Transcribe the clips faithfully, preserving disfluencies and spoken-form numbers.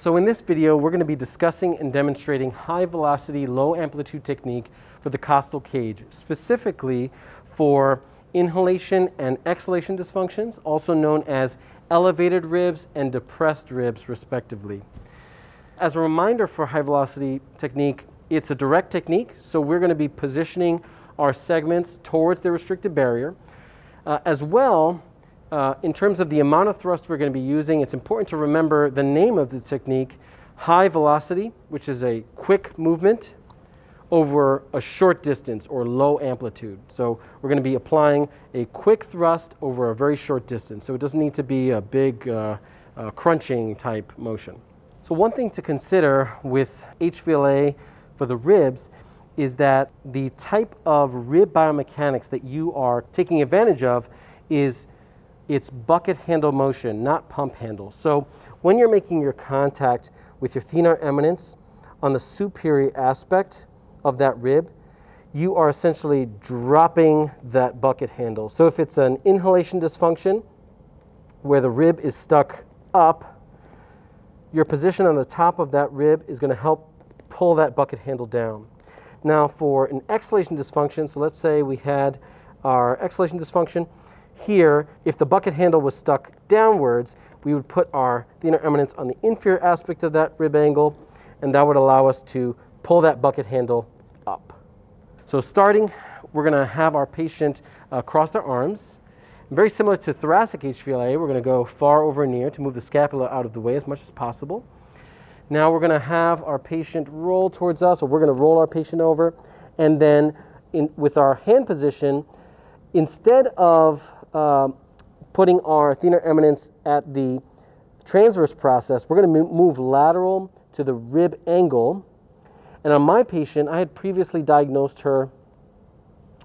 So in this video, we're going to be discussing and demonstrating high velocity, low amplitude technique for the costal cage, specifically for inhalation and exhalation dysfunctions, also known as elevated ribs and depressed ribs, respectively. As a reminder for high velocity technique, it's a direct technique, so we're going to be positioning our segments towards the restricted barrier. Uh, as well, uh, in terms of the amount of thrust we're going to be using, it's important to remember the name of the technique, high velocity, which is a quick movement over a short distance or low amplitude. So we're going to be applying a quick thrust over a very short distance. So it doesn't need to be a big uh, uh, crunching type motion. So one thing to consider with H V L A for the ribs is that the type of rib biomechanics that you are taking advantage of is its bucket handle motion, not pump handle. So when you're making your contact with your thenar eminence on the superior aspect of that rib, you are essentially dropping that bucket handle. So if it's an inhalation dysfunction where the rib is stuck up, your position on the top of that rib is going to help pull that bucket handle down. Now for an exhalation dysfunction, so let's say we had our exhalation dysfunction here, if the bucket handle was stuck downwards, we would put our thenar eminence on the inferior aspect of that rib angle, and that would allow us to pull that bucket handle up. So starting, we're going to have our patient uh, cross their arms. Very similar to thoracic H V L A, we're going to go far over near to move the scapula out of the way as much as possible. Now we're going to have our patient roll towards us, or we're going to roll our patient over, and then in, with our hand position, instead of uh, putting our thenar eminence at the transverse process, we're going to move lateral to the rib angle. And on my patient, I had previously diagnosed her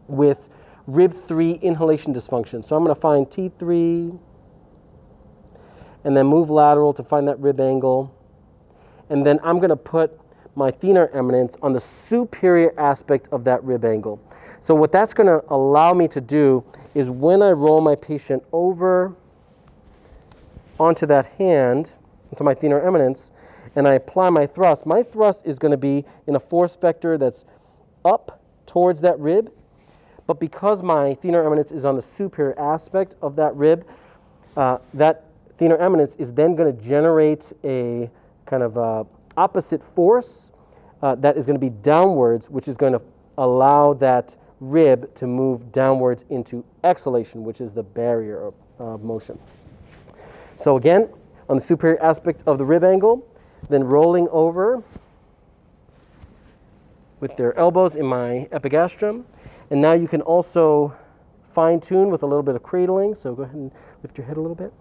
with rib three inhalation dysfunction. So I'm going to find T three and then move lateral to find that rib angle. And then I'm going to put my thenar eminence on the superior aspect of that rib angle. So what that's going to allow me to do is when I roll my patient over onto that hand, onto my thenar eminence, and I apply my thrust, my thrust is going to be in a force vector that's up towards that rib. But because my thenar eminence is on the superior aspect of that rib, uh, that thenar eminence is then going to generate a kind of uh, opposite force uh, that is going to be downwards, which is going to allow that rib to move downwards into exhalation, which is the barrier of uh, motion. So again, on the superior aspect of the rib angle, then rolling over with their elbows in my epigastrium. And now you can also fine-tune with a little bit of cradling. So go ahead and lift your head a little bit.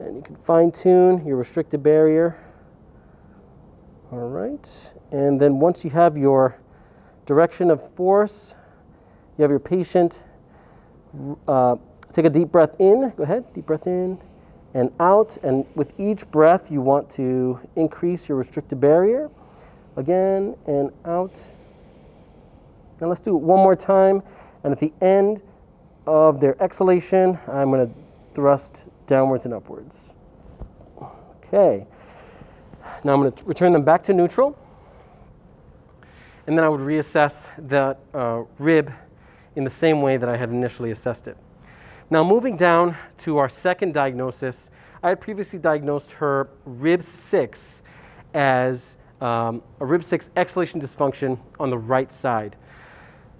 And you can fine-tune your restricted barrier. All right. And then once you have your direction of force, you have your patient uh, take a deep breath in. Go ahead, deep breath in and out, and with each breath you want to increase your restricted barrier. Again, and out. Now let's do it one more time, and at the end of their exhalation, I'm going to thrust downwards and upwards. Okay. Now I'm going to return them back to neutral, and then I would reassess the uh, rib in the same way that I had initially assessed it. Now moving down to our second diagnosis, I had previously diagnosed her rib six as um, a rib six exhalation dysfunction on the right side.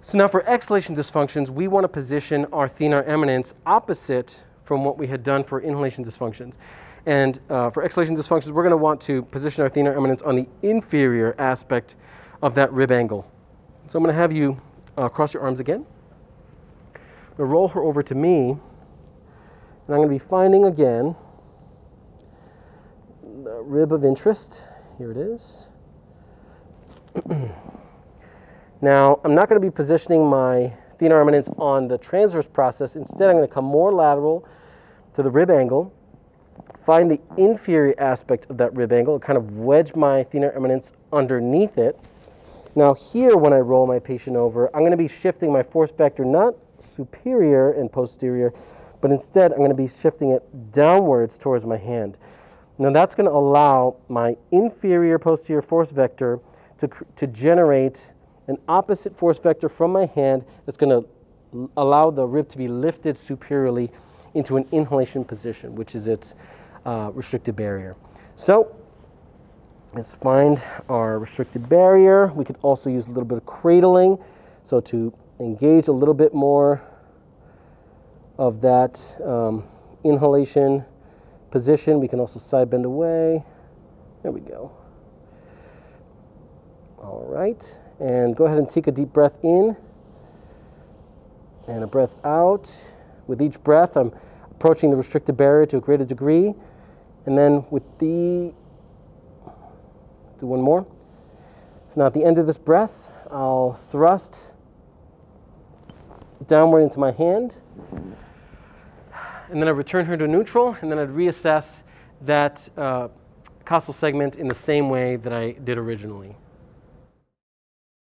So now for exhalation dysfunctions, we want to position our thenar eminence opposite from what we had done for inhalation dysfunctions. And uh, for exhalation dysfunctions, we're going to want to position our thenar eminence on the inferior aspect of that rib angle. So I'm going to have you uh, cross your arms again. I'm going to roll her over to me, and I'm going to be finding again the rib of interest. Here it is. Now, I'm not going to be positioning my thenar eminence on the transverse process. Instead, I'm going to come more lateral to the rib angle, find the inferior aspect of that rib angle, and kind of wedge my thenar eminence underneath it. Now, here, when I roll my patient over, I'm going to be shifting my force vector not superior and posterior, but instead I'm going to be shifting it downwards towards my hand. Now that's going to allow my inferior posterior force vector to, to generate an opposite force vector from my hand that's going to allow the rib to be lifted superiorly into an inhalation position, which is its uh, restricted barrier. So let's find our restricted barrier. We could also use a little bit of cradling. So to engage a little bit more of that um, inhalation position, we can also side bend away. There we go. All right. And go ahead and take a deep breath in and a breath out. With each breath, I'm approaching the restricted barrier to a greater degree. And then with the, do one more. So now at the end of this breath, I'll thrust downward into my hand. And then I return her to neutral, and then I'd reassess that uh, costal segment in the same way that I did originally.